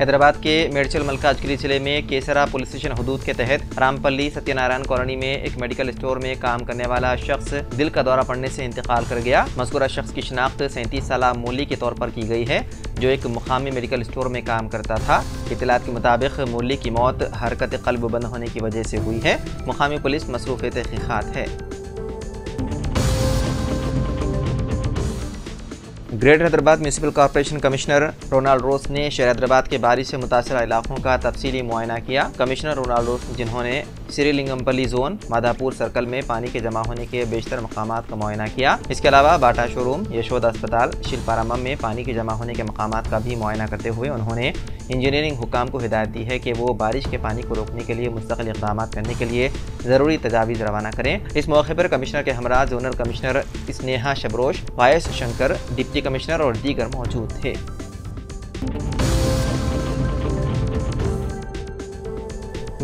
हैदराबाद के मेडचल मल्काजगिरी जिले में केसरा पुलिस स्टेशन हदूद के तहत रामपल्ली सत्यनारायण कॉलोनी में एक मेडिकल स्टोर में काम करने वाला शख्स दिल का दौरा पड़ने से इंतकाल कर गया। मजकूरा शख्स की शिनाख्त 37 साल मोली के तौर पर की गई है, जो एक मुकामी मेडिकल स्टोर में काम करता था। इतलात के मुताबिक मोली की मौत हरकत कल्ब बंद होने की वजह से हुई है। मुकामी पुलिस मसरूफ तहकीकात है। Greater Hyderabad municipal corporation commissioner Ronald Rose ने शहर हैदराबाद के बारिश से मुतासरा इलाकों का तफसीली मुआयना किया। कमिश्नर रोनाल्ड रोज, जिन्होंने श्रीलिंगमपल्ली जोन, माधापुर सर्कल में पानी के जमा होने के बेशतर मकामात का मुआयना किया। इसके अलावा बाटा शोरूम, यशोदा अस्पताल, शिल्पारामम में पानी के जमा होने के मकामात का भी मुआयना करते हुए उन्होंने इंजीनियरिंग हुकाम को हिदायत दी है कि वो बारिश के पानी को रोकने के लिए मुस्तकिल इक़दाम करने के लिए ज़रूरी तजावीज़ रवाना करें। इस मौके पर कमिश्नर के हमरा जोनल कमिश्नर स्नेहा शबरोश, वाइस शंकर, डिप्टी कमिश्नर और दीगर मौजूद थे।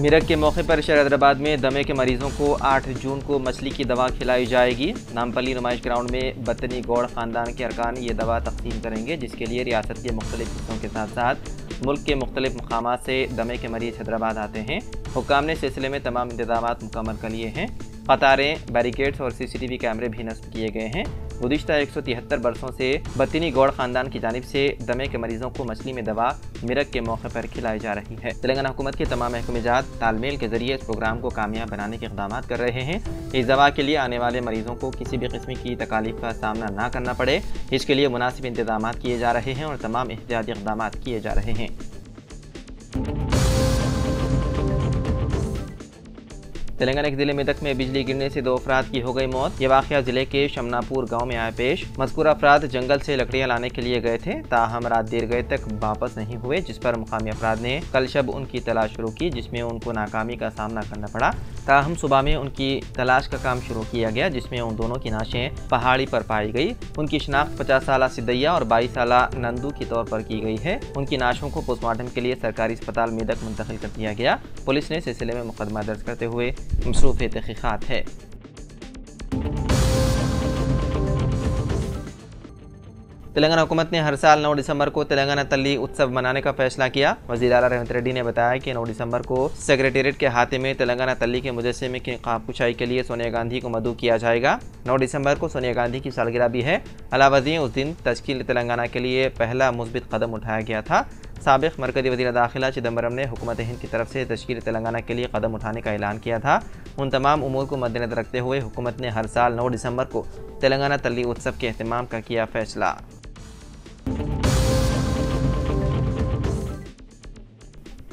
मिरग के मौके पर शहर हैदराबाद में दमे के मरीजों को 8 जून को मछली की दवा खिलाई जाएगी। नामपल्ली नुमाइश ग्राउंड में बतनी गौड़ ख़ानदान के अरकान ये दवा तकसीम करेंगे, जिसके लिए रियासत के मुख्तलिफ हिस्सों के साथ साथ मुल्क के मुख्तलिफ मकामात से दमे के मरीज हैदराबाद आते हैं। हुकाम ने सिलसिले में तमाम इंतजामात मुकम्मल कर लिए हैं। कतारें, बैरिकेड्स और CCTV कैमरे भी नस्ब किए गए हैं। गुज़िश्ता 173 बरसों से बतनी गौड़ ख़ानदान की जानिब से दमे के मरीजों को मछली में दवा मिरग के मौके पर खिलाई जा रही है। तेलंगाना हुकूमत के तमाम महकमे जात तालमेल के जरिए इस प्रोग्राम को कामयाब बनाने के इक़दाम कर रहे हैं। इस दवा के लिए आने वाले मरीजों को किसी भी किस्म की तकालीफ का सामना ना करना पड़े, इसके लिए मुनासिब इंतजाम किए जा रहे हैं और तमाम एहतियाती इक़दाम किए जा रहे हैं। तेलंगाना के जिले मेदक में बिजली गिरने से 2 अफराद की हो गई मौत। ये वाकया जिले के शमनापुर गांव में आया पेश। मजकूर अफराद जंगल से लकड़ियां लाने के लिए गए थे, ताहम रात देर गए तक वापस नहीं हुए, जिस पर मुकामी अफराद ने कल शब उनकी तलाश शुरू की, जिसमें उनको नाकामी का सामना करना पड़ा। ताहम सुबह में उनकी तलाश का काम शुरू किया गया, जिसमें उन दोनों की लाशें पहाड़ी पर पाई गई। उनकी शिनाख्त 50 साल सिद्दैया और 22 साल नंदू के तौर पर की गई है। उनकी लाशों को पोस्टमार्टम के लिए सरकारी अस्पताल मेदक मुंतकिल कर दिया गया। पुलिस ने सिलसिले में मुकदमा दर्ज करते हुए मसरूफ़ तहक़ीक़ात है। तेलंगाना हुकूमत ने हर साल 9 दिसंबर को तेलंगाना तल्ली उत्सव मनाने का फैसला किया। वज़ीर आला रेवंत रेड्डी ने बताया कि 9 दिसंबर को सेक्रेटेरिएट के हाथे में तेलंगाना तल्ली के मुजस्मे की नक़ाब कुशाई के लिए सोनिया गांधी को मदऊ किया जाएगा। 9 दिसंबर को सोनिया गांधी की सालगिरह भी है। अलावज़ीं उस दिन तश्कील तेलंगाना के लिए पहला मुस्बित कदम उठाया गया था। साबिक़ मरकज़ी वज़ीर दाखिला चिदम्बरम ने हुकूमत हिंद की तरफ से तश्कील तेलंगाना के लिए कदम उठाने का ऐलान किया था। उन तमाम उमूर को मद्देनज़र रखते हुए हुकूमत ने हर साल 9 दिसंबर को तेलंगाना तल्ली उत्सव के अहतमाम का किया फैसला।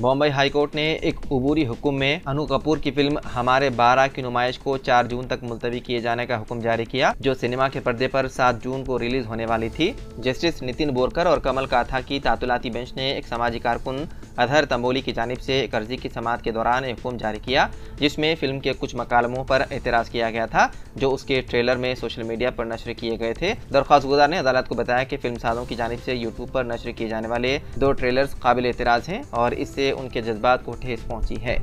बॉम्बे हाई कोर्ट ने एक अबूरी हुक्म में अनु कपूर की फिल्म हमारे बारह की नुमाइश को 4 जून तक मुलतवी किए जाने का हुक्म जारी किया, जो सिनेमा के पर्दे पर 7 जून को रिलीज होने वाली थी। जस्टिस नितिन बोरकर और कमल काथा की तातुलाती बेंच ने एक सामाजिक कारकुन अधर तंबोली की जानिब से एक अर्जी की समाअत के दौरान एक हुक्म जारी किया, जिसमें फिल्म के कुछ मकालमों पर एतराज़ किया गया था, जो उसके ट्रेलर में सोशल मीडिया पर नशर किए गए थे। दरख्वास्त गुजार ने अदालत को बताया कि फिल्म साजों की जानिब से यूट्यूब पर नशर किए जाने वाले 2 ट्रेलर्स काबिल एतराज़ हैं और इससे उनके जज्बात को ठेस पहुंची है।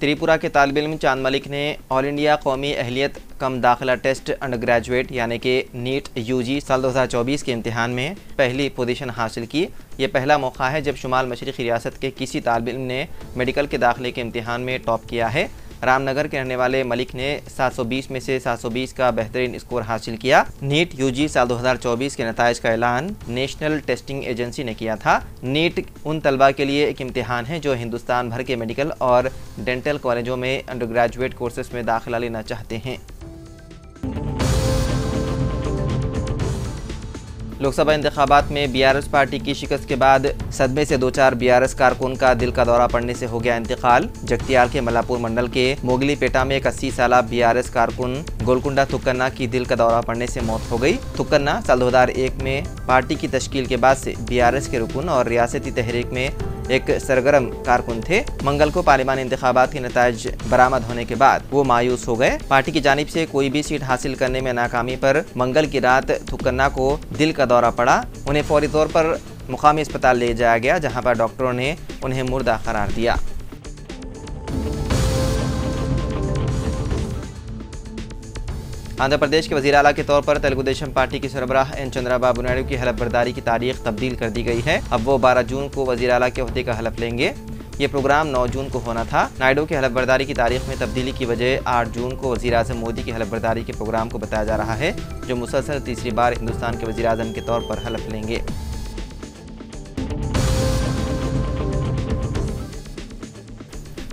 त्रिपुरा के तालिबिल चांद मलिक ने ऑल इंडिया कौमी अहलियत कम दाखिला टेस्ट अंडर ग्रेजुएट यानी कि नीट UG साल 2024 के इम्तिहान में पहली पोजीशन हासिल की। ये पहला मौका है जब शुमाल मशरक़ी रियासत के किसी तालिबिल ने मेडिकल के दाखिले के इम्तिहान में टॉप किया है। रामनगर के रहने वाले मलिक ने 720 में से 720 का बेहतरीन स्कोर हासिल किया। नीट UG साल 2024 के नताइज का ऐलान नेशनल टेस्टिंग एजेंसी ने किया था। नीट उन तलबा के लिए एक इम्तिहान है जो हिंदुस्तान भर के मेडिकल और डेंटल कॉलेजों में अंडर ग्रेजुएट कोर्सेज में दाखिला लेना चाहते हैं। लोकसभा इंतखाबात में BRS पार्टी की शिकस्त के बाद सदमे से 2-4 BRS कारकुन का दिल का दौरा पड़ने से हो गया इंतकाल। जगतियाल के मलापुर मंडल के मोगलीपेटा में एक 80 साल BRS कारकुन गोलकुंडा थुक्करना की दिल का दौरा पड़ने से मौत हो गई। थुक्करना साल 2001 में पार्टी की तश्कील के बाद से BRS के रुकन और रियासती तहरीक में एक सरगर्म कारकुन थे। मंगल को पार्लिमान इंतखाबात के नताइज बरामद होने के बाद वो मायूस हो गए। पार्टी की जानिब से कोई भी सीट हासिल करने में नाकामी पर मंगल की रात थुक्करना को दिल का दौरा पड़ा। उन्हें फौरी तौर पर मुकामी अस्पताल ले जाया गया जहां पर डॉक्टरों ने उन्हें मुर्दा करार दिया। आंध्र प्रदेश के वजीर आला के तौर पर तेलुगुदेशम पार्टी की सरबराह एन चंद्रा बाबू नायडू की हलफबर्दारी की तारीख तब्दील कर दी गई है। अब वो 12 जून को वजीर आला के ओहदे का हलफ लेंगे। ये प्रोग्राम 9 जून को होना था। नायडू की हलफबर्दारी की तारीख में तब्दीली की वजह 8 जून को वजीर आजम मोदी की हलफबर्दारी के प्रोग्राम को बताया जा रहा है, जो मुसलसल तीसरी बार हिंदुस्तान के वजीर आजम के तौर पर हलफ लेंगे।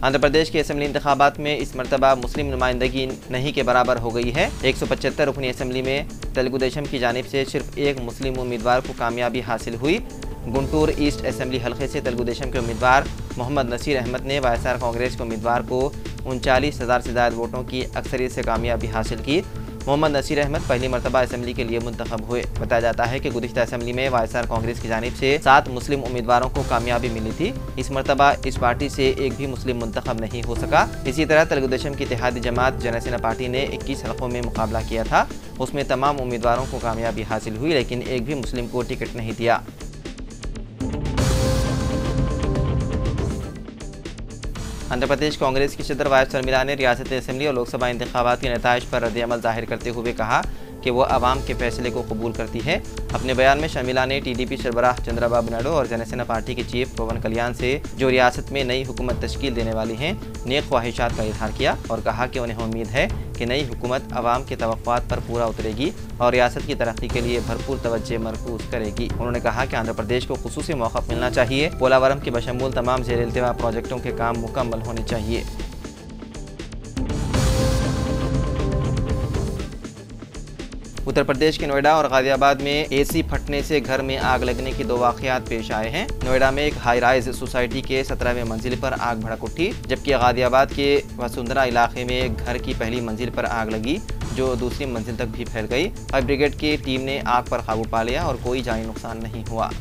आंध्र प्रदेश के असेंबली इंतखाबात में इस मरतबा मुस्लिम नुमाइंदगी नहीं के बराबर हो गई है। 175 रुकनी असेंबली में तेलुगुदेशम की जानिब से सिर्फ एक मुस्लिम उम्मीदवार को कामयाबी हासिल हुई। गुंटूर ईस्ट असेंबली हलके से तेलुगुदेशम के उम्मीदवार मोहम्मद नसीर अहमद ने वाईएसआर कांग्रेस के उम्मीदवार को 39,000 से ज्यादा वोटों की अक्सरियत से कामयाबी हासिल की। मोहम्मद नसीर अहमद पहली मरतबा असेंबली के लिए मुंतखब हुए। बताया जाता है कि गुज़िश्ता असेंबली में वाईएसआर कांग्रेस की जानिब से 7 मुस्लिम उम्मीदवारों को कामयाबी मिली थी। इस मरतबा इस पार्टी से एक भी मुस्लिम मुंतखब नहीं हो सका। इसी तरह तेलुगुदेशम की इत्तेहादी जमात जनसेना पार्टी ने 21 हलकों में मुकाबला किया था। उसमें तमाम उम्मीदवारों को कामयाबी हासिल हुई, लेकिन एक भी मुस्लिम को टिकट नहीं दिया। आंध्र प्रदेश कांग्रेस की सदर वाइस शर्मिला ने रियासती असेंबली और लोकसभा इंतखाबात के नताइज पर रद्द-ए-अमल जाहिर करते हुए कहा कि वह आवाम के फैसले को कबूल करती है। अपने बयान में शर्मिला ने टीडीपी सरबराह चंद्राबाबू नायडू और जनसेना पार्टी के चीफ पवन कल्याण से, जो रियासत में नई हुकूमत तश्कील देने वाली है, नेक ख्वाहिशात का इजहार किया और कहा कि उन्हें उम्मीद है कि नई हुकूमत आवाम के तवक्कुआत पर पूरा उतरेगी और रियासत की तरक्की के लिए भरपूर तवज्जो मरकूज करेगी। उन्होंने कहा कि आंध्र प्रदेश को खुसूसी मौका मिलना चाहिए। पोलावरम के बशमूल तमाम ज़ेर-ए-इल्तिवा प्रोजेक्टों के काम मुकम्मल होने चाहिए। उत्तर प्रदेश के नोएडा और गाजियाबाद में एसी फटने से घर में आग लगने के 2 वाकयात पेश आए हैं। नोएडा में एक हाई राइज सोसाइटी के 17वें मंजिल पर आग भड़क उठी, जबकि गाजियाबाद के वसुंधरा इलाके में एक घर की पहली मंजिल पर आग लगी जो दूसरी मंजिल तक भी फैल गई। फायर ब्रिगेड की टीम ने आग पर काबू पा लिया और कोई जानी नुकसान नहीं हुआ।